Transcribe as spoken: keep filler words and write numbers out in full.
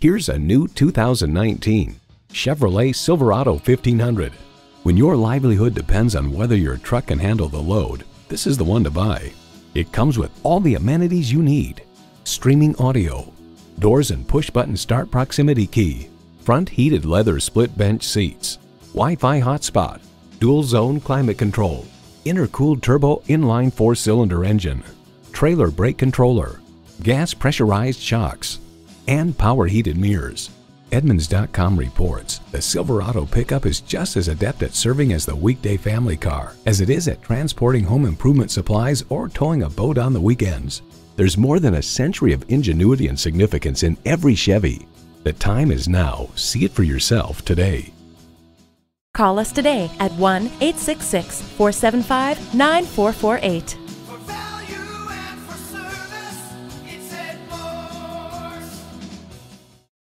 Here's a new two thousand nineteen Chevrolet Silverado fifteen hundred. When your livelihood depends on whether your truck can handle the load, this is the one to buy. It comes with all the amenities you need: streaming audio, doors and push-button start proximity key, front heated leather split bench seats, Wi-Fi hotspot, dual zone climate control, intercooled turbo inline four-cylinder engine, trailer brake controller, gas pressurized shocks, and power heated mirrors. Edmunds dot com reports the Silverado pickup is just as adept at serving as the weekday family car as it is at transporting home improvement supplies or towing a boat on the weekends. There's more than a century of ingenuity and significance in every Chevy. The time is now. See it for yourself today. Call us today at one eight six six, four seven five, nine four four eight.